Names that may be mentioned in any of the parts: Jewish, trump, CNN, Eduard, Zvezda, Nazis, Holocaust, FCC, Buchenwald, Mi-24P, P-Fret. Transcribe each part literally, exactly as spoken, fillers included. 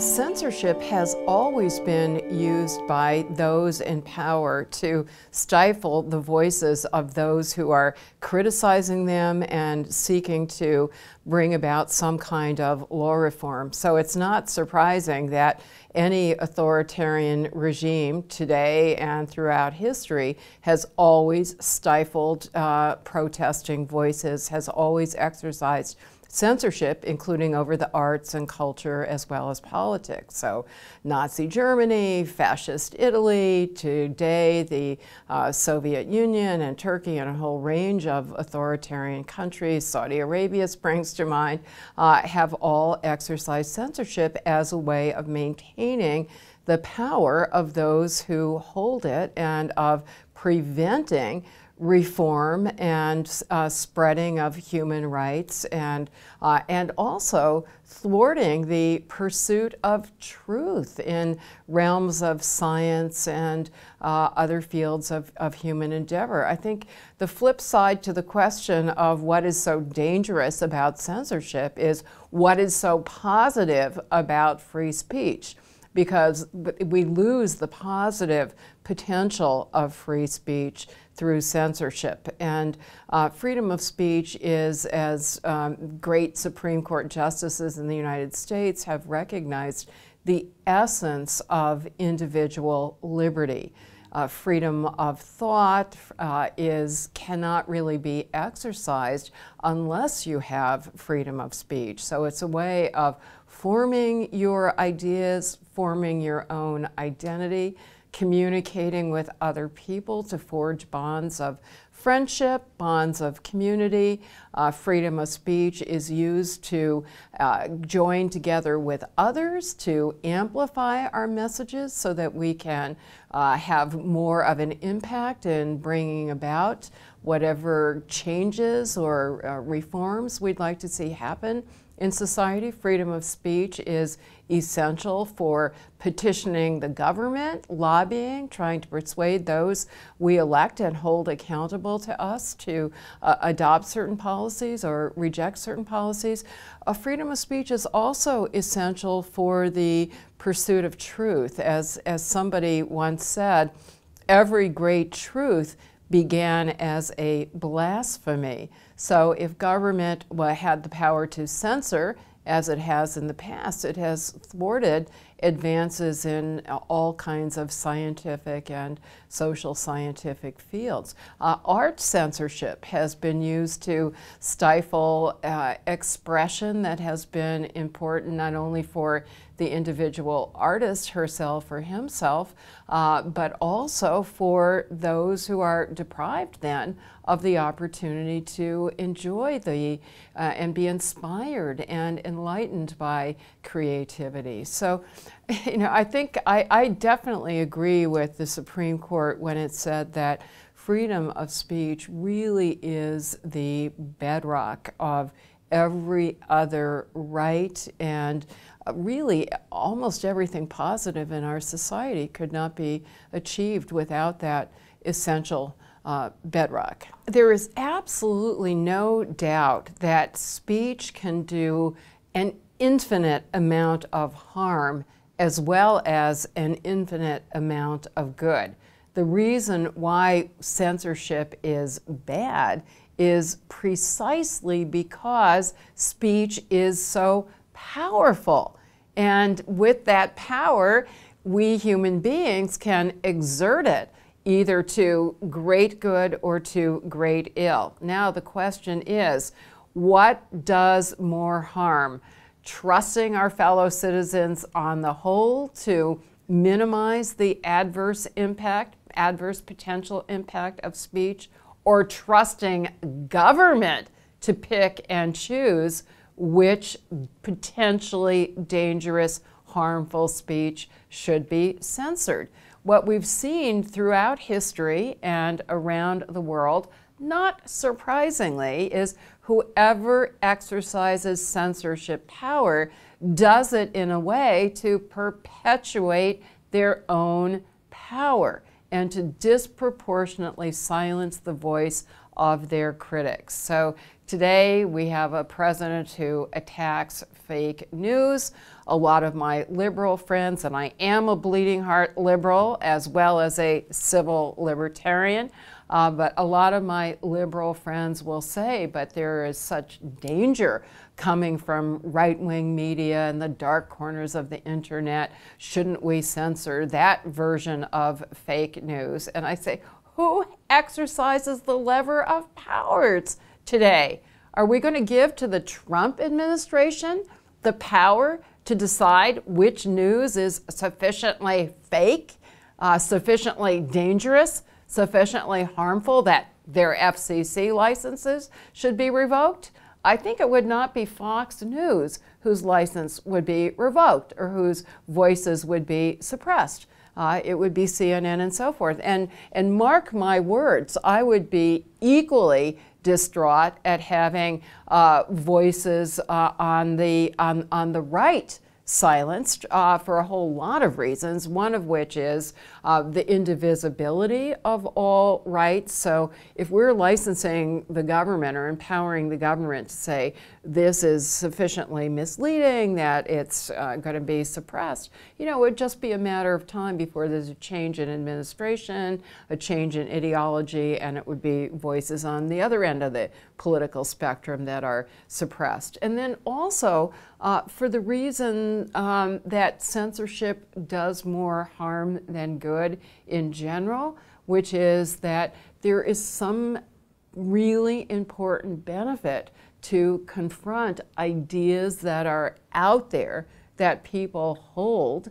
Censorship has always been used by those in power to stifle the voices of those who are criticizing them and seeking to bring about some kind of law reform. So it's not surprising that any authoritarian regime today and throughout history has always stifled uh, protesting voices, has always exercised censorship, including over the arts and culture as well as politics. So Nazi Germany, fascist Italy, today the uh, Soviet Union and Turkey and a whole range of authoritarian countries, Saudi Arabia springs to mind, uh, have all exercised censorship as a way of maintaining the power of those who hold it and of preventing reform and uh, spreading of human rights and, uh, and also thwarting the pursuit of truth in realms of science and uh, other fields of, of human endeavor. I think the flip side to the question of what is so dangerous about censorship is what is so positive about free speech, because we lose the positive potential of free speech through censorship. And uh, freedom of speech is, as um, great Supreme Court justices in the United States have recognized, the essence of individual liberty. Uh, freedom of thought uh, is cannot really be exercised unless you have freedom of speech. So it's a way of forming your ideas, forming your own identity, communicating with other people to forge bonds of friendship, bonds of community. Uh, freedom of speech is used to uh, join together with others to amplify our messages so that we can uh, have more of an impact in bringing about whatever changes or uh, reforms we'd like to see happen in society. Freedom of speech is essential for petitioning the government, lobbying, trying to persuade those we elect and hold accountable to us to uh, adopt certain policies or reject certain policies. Uh, freedom of speech is also essential for the pursuit of truth. As, as somebody once said, every great truth began as a blasphemy. So if government had the power to censor, as it has in the past, it has thwarted advances in all kinds of scientific and social scientific fields. Uh, art censorship has been used to stifle uh, expression that has been important not only for the individual artist herself or himself, uh, but also for those who are deprived then of the opportunity to enjoy the uh, and be inspired and enlightened by creativity. So, you know, I think I, I definitely agree with the Supreme Court when it said that freedom of speech really is the bedrock of every other right, and really almost everything positive in our society could not be achieved without that essential uh, bedrock. There is absolutely no doubt that speech can do an infinite amount of harm as well as an infinite amount of good. The reason why censorship is bad is precisely because speech is so powerful. And with that power, we human beings can exert it either to great good or to great ill. Now the question is, what does more harm? Trusting our fellow citizens on the whole to minimize the adverse impact, adverse potential impact of speech, or trusting government to pick and choose which potentially dangerous, harmful speech should be censored? What we've seen throughout history and around the world, not surprisingly, is whoever exercises censorship power does it in a way to perpetuate their own power and to disproportionately silence the voice of their critics. So today we have a president who attacks fake news. A lot of my liberal friends, and I am a bleeding heart liberal as well as a civil libertarian, uh, but a lot of my liberal friends will say, but there is such danger coming from right-wing media and the dark corners of the internet. Shouldn't we censor that version of fake news? And I say, who exercises the lever of powers today? Are we going to give to the Trump administration the power to decide which news is sufficiently fake, uh, sufficiently dangerous, sufficiently harmful that their F C C licenses should be revoked? I think it would not be Fox News whose license would be revoked or whose voices would be suppressed. Uh, it would be C N N and so forth. And, and mark my words, I would be equally distraught at having uh, voices uh, on, the, on, on the right silenced uh, for a whole lot of reasons, one of which is uh, the indivisibility of all rights. So if we're licensing the government or empowering the government to say this is sufficiently misleading that it's uh, going to be suppressed, you know, it would just be a matter of time before there's a change in administration, a change in ideology, and it would be voices on the other end of the political spectrum that are suppressed. And then also uh, for the reason Um, that censorship does more harm than good in general, which is that there is some really important benefit to confront ideas that are out there that people hold.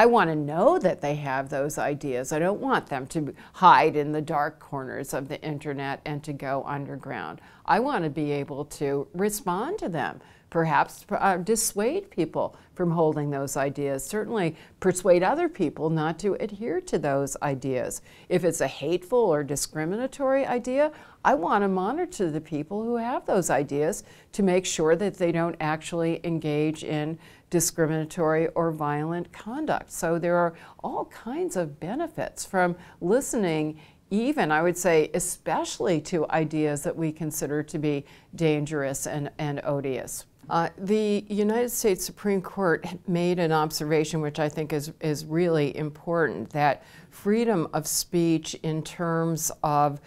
I want to know that they have those ideas. I don't want them to hide in the dark corners of the internet and to go underground. I want to be able to respond to them, perhaps uh, dissuade people from holding those ideas, certainly persuade other people not to adhere to those ideas. If it's a hateful or discriminatory idea, I want to monitor the people who have those ideas to make sure that they don't actually engage in discriminatory or violent conduct. So there are all kinds of benefits from listening, even, I would say, especially to ideas that we consider to be dangerous and, and odious. Uh, the United States Supreme Court made an observation which I think is, is really important, that freedom of speech in terms of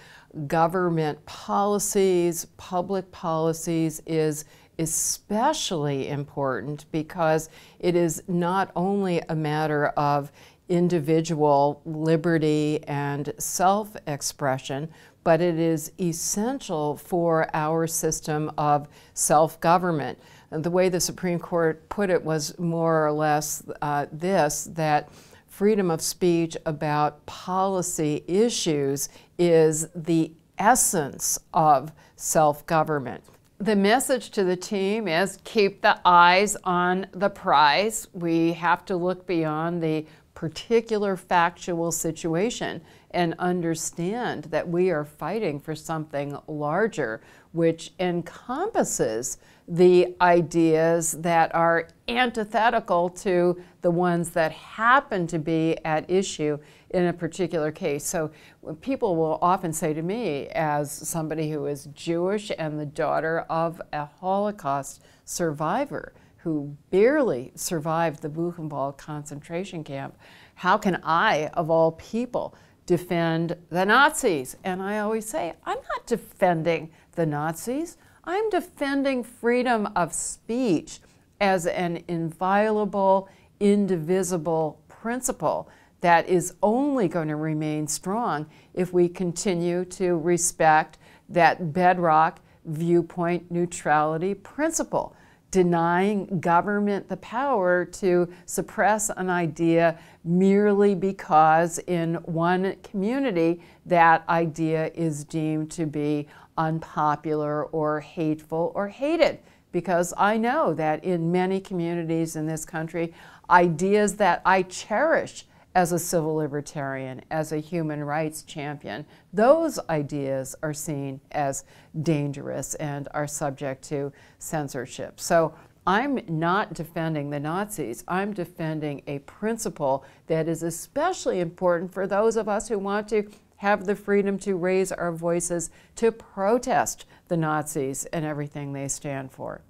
government policies, public policies, is especially important because it is not only a matter of individual liberty and self-expression, but it is essential for our system of self-government. And the way the Supreme Court put it was more or less uh, this, that freedom of speech about policy issues is the essence of self-government. The message to the team is keep the eyes on the prize. We have to look beyond the particular factual situation and understand that we are fighting for something larger, which encompasses the ideas that are antithetical to the ones that happen to be at issue in a particular case. So people will often say to me, as somebody who is Jewish and the daughter of a Holocaust survivor, who barely survived the Buchenwald concentration camp, how can I, of all people, defend the Nazis? And I always say, I'm not defending the Nazis. I'm defending freedom of speech as an inviolable, indivisible principle that is only going to remain strong if we continue to respect that bedrock viewpoint neutrality principle. Denying government the power to suppress an idea merely because in one community that idea is deemed to be unpopular or hateful or hated. Because I know that in many communities in this country, ideas that I cherish as a civil libertarian, as a human rights champion, those ideas are seen as dangerous and are subject to censorship. So I'm not defending the Nazis. I'm defending a principle that is especially important for those of us who want to have the freedom to raise our voices to protest the Nazis and everything they stand for.